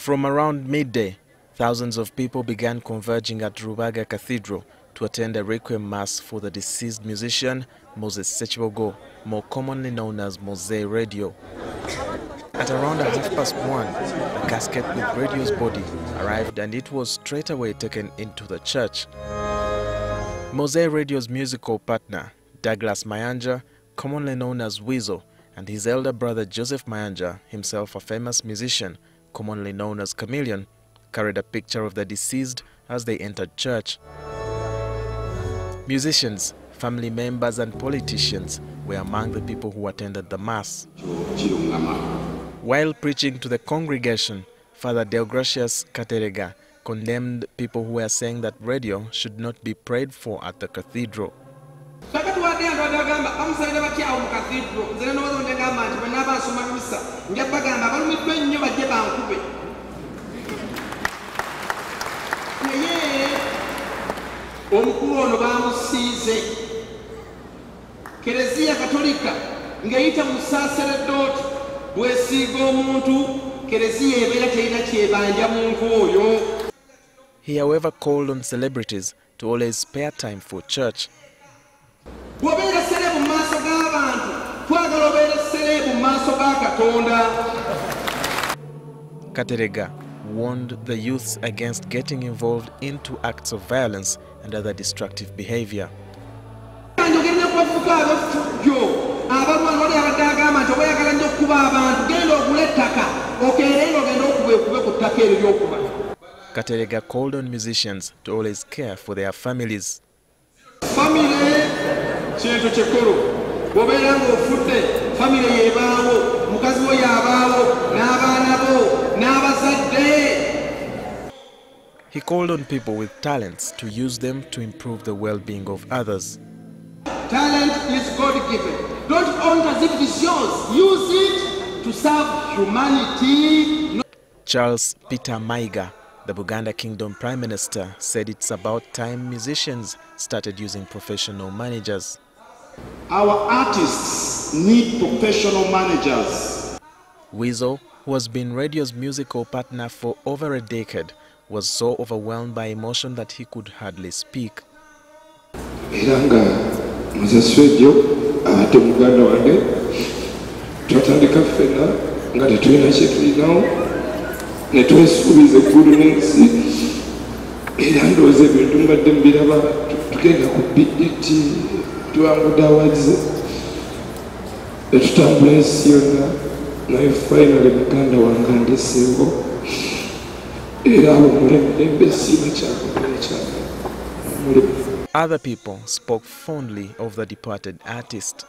From around midday, thousands of people began converging at Rubaga Cathedral to attend a requiem mass for the deceased musician Moses Sekibogo, more commonly known as Mowzey Radio. At around 1:30, a casket with Radio's body arrived and it was straight away taken into the church. Mowzey Radio's musical partner, Douglas Mayanja, commonly known as Weasel, and his elder brother Joseph Mayanja, himself a famous musician, commonly known as Chameleon, carried a picture of the deceased as they entered church. Musicians, family members and politicians were among the people who attended the mass. While preaching to the congregation, Father Delgracias Katerega condemned people who were saying that radio should not be prayed for at the cathedral. He however called on celebrities to always spare time for church. Katerega warned the youths against getting involved into acts of violence and other destructive behavior. Katerega called on musicians to always care for their families. He called on people with talents to use them to improve the well-being of others. Talent is God-given. Don't own it as if it is yours. Use it to serve humanity. Charles Peter Maiga, the Buganda Kingdom Prime Minister, said it's about time musicians started using professional managers. Our artists need professional managers. Weasel, who has been radio's musical partner for over a decade, was so overwhelmed by emotion that he could hardly speak. Other people spoke fondly of the departed artist.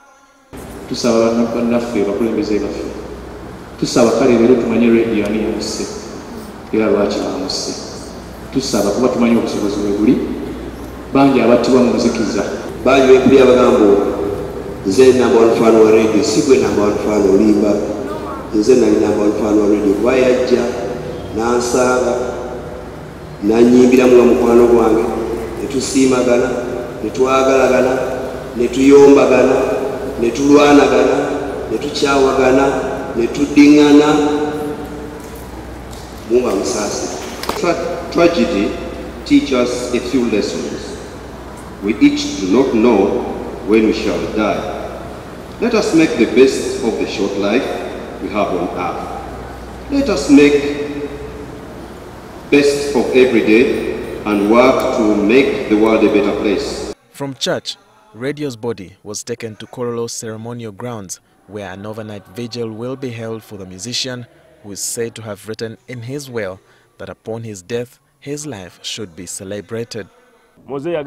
Tragedy teaches us a few lessons. We each do not know when we shall die. Let us make the best of the short life we have on earth. Let us make best of every day and work to make the world a better place. From church, Radio's body was taken to Corolo ceremonial grounds, where an overnight vigil will be held for the musician, who is said to have written in his will that upon his death, his life should be celebrated. Radio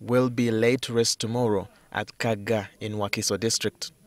will be laid to rest tomorrow at Kaga in Wakiso district.